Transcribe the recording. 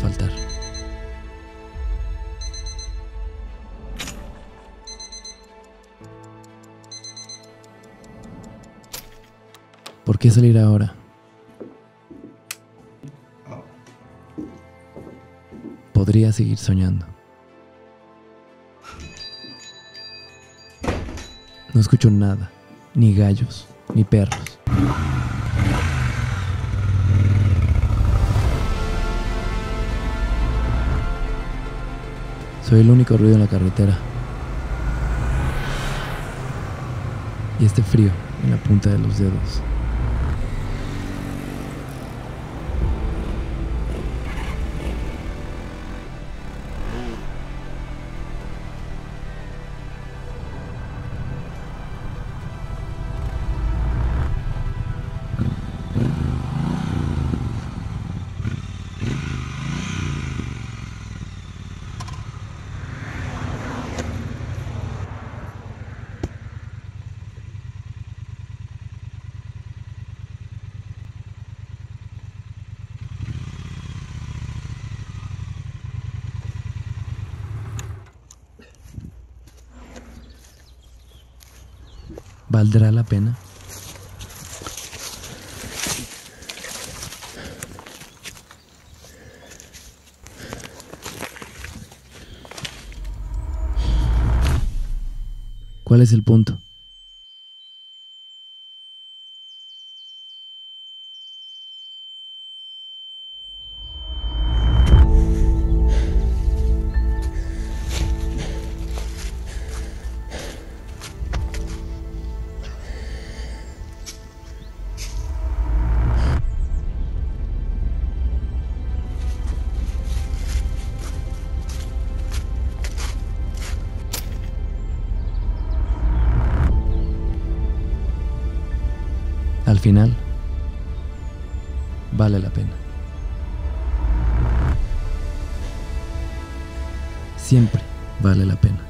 faltar. ¿Por qué salir ahora? Podría seguir soñando. No escucho nada, ni gallos, ni perros. Soy el único ruido en la carretera. Y este frío en la punta de los dedos. ¿Valdrá la pena? ¿Cuál es el punto? Al final, vale la pena. Siempre vale la pena.